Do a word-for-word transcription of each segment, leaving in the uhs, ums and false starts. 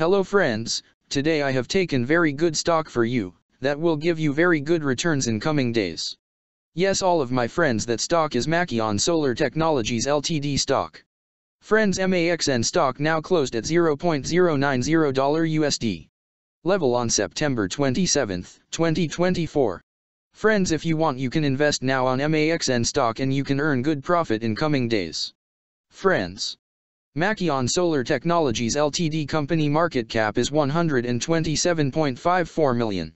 Hello friends, today I have taken very good stock for you, that will give you very good returns in coming days. Yes, all of my friends, that stock is Maxeon Solar Technologies Limited stock. Friends, M A X N stock now closed at zero point zero nine zero U S D. Level on September twenty-seventh, twenty twenty-four. Friends, if you want you can invest now on M A X N stock and you can earn good profit in coming days. Friends, Maxeon Solar Technologies Limited company market cap is one hundred twenty-seven point five four million.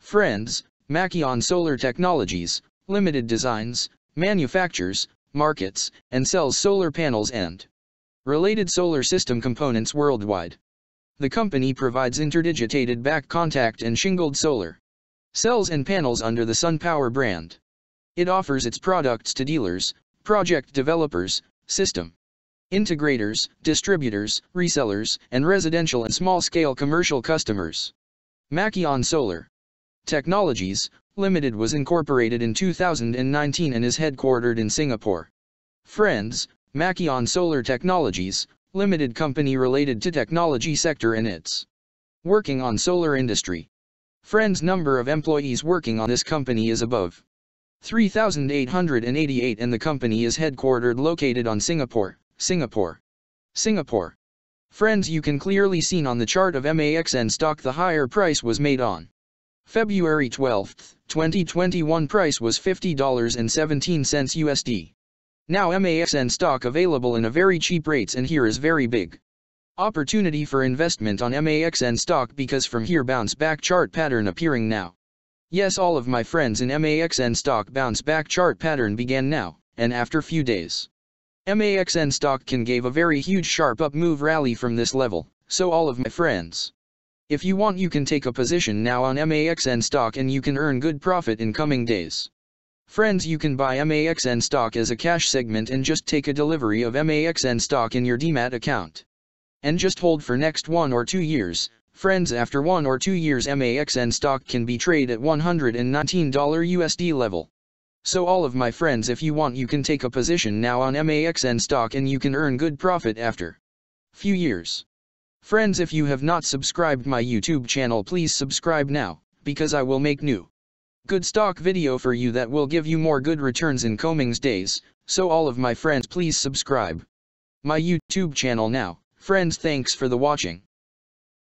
Friends, Maxeon Solar Technologies Limited designs, manufactures, markets, and sells solar panels and related solar system components worldwide. The company provides interdigitated back contact and shingled solar cells and panels under the SunPower brand. It offers its products to dealers, project developers, system integrators, distributors, resellers, and residential and small-scale commercial customers. Maxeon Solar Technologies Limited was incorporated in two thousand nineteen and is headquartered in Singapore. Friends, Maxeon Solar Technologies Limited company related to technology sector and its working on solar industry. Friends, number of employees working on this company is above three thousand eight hundred eighty-eight and the company is headquartered located on Singapore. Singapore. Singapore. Friends, you can clearly seen on the chart of M A X N stock the higher price was made on February twelfth, twenty twenty-one. Price was fifty dollars and seventeen cents U S D. Now M A X N stock available in a very cheap rates, and here is very big opportunity for investment on M A X N stock because from here bounce back chart pattern appearing now. Yes, all of my friends, in M A X N stock bounce back chart pattern began now, and after few days M A X N stock can give a very huge sharp up move rally from this level, so all of my friends, if you want you can take a position now on M A X N stock and you can earn good profit in coming days. Friends, you can buy M A X N stock as a cash segment and just take a delivery of M A X N stock in your D M A T account. And just hold for next one or two years, friends. After one or two years M A X N stock can be traded at one hundred nineteen U S D level. So all of my friends, if you want you can take a position now on M A X N stock and you can earn good profit after few years. Friends, if you have not subscribed my YouTube channel, please subscribe now, because I will make new good stock video for you that will give you more good returns in coming days, so all of my friends please subscribe my YouTube channel now. Friends, thanks for the watching.